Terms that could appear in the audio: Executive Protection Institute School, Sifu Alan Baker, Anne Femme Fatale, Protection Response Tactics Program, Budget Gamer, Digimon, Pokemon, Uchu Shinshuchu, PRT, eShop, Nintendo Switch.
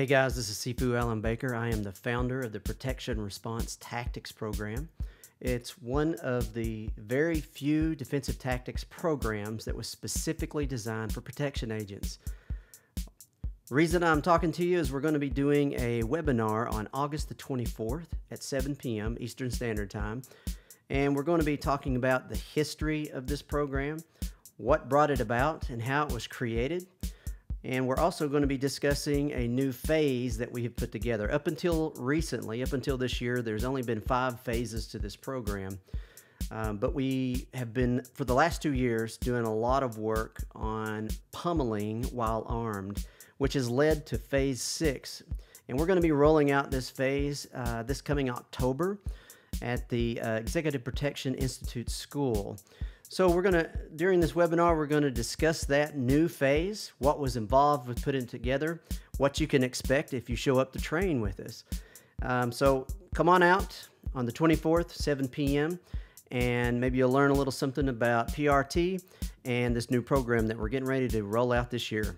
Hey guys, this is Sifu Alan Baker. I am the founder of the Protection Response Tactics Program. It's one of the very few defensive tactics programs that was specifically designed for protection agents. Reason I'm talking to you is we're going to be doing a webinar on August the 24th at 7 p.m. Eastern Standard Time. And we're going to be talking about the history of this program, what brought it about, and how it was created. And we're also going to be discussing a new phase that we have put together. Up until recently, up until this year, there's only been 5 phases to this program. But we have been, for the last 2 years, doing a lot of work on pummeling while armed, whiwhich has led to phase 6. And we're going to be rolling out this phase this coming October at the Executive Protection Institute School. So during this webinar, we're going to discuss that new phase, what was involved with putting it together, what you can expect if you show up to train with us. So come on out on the 24th, 7 p.m., and maybe you'll learn a little something about PRT and this new program that we're getting ready to roll out this year.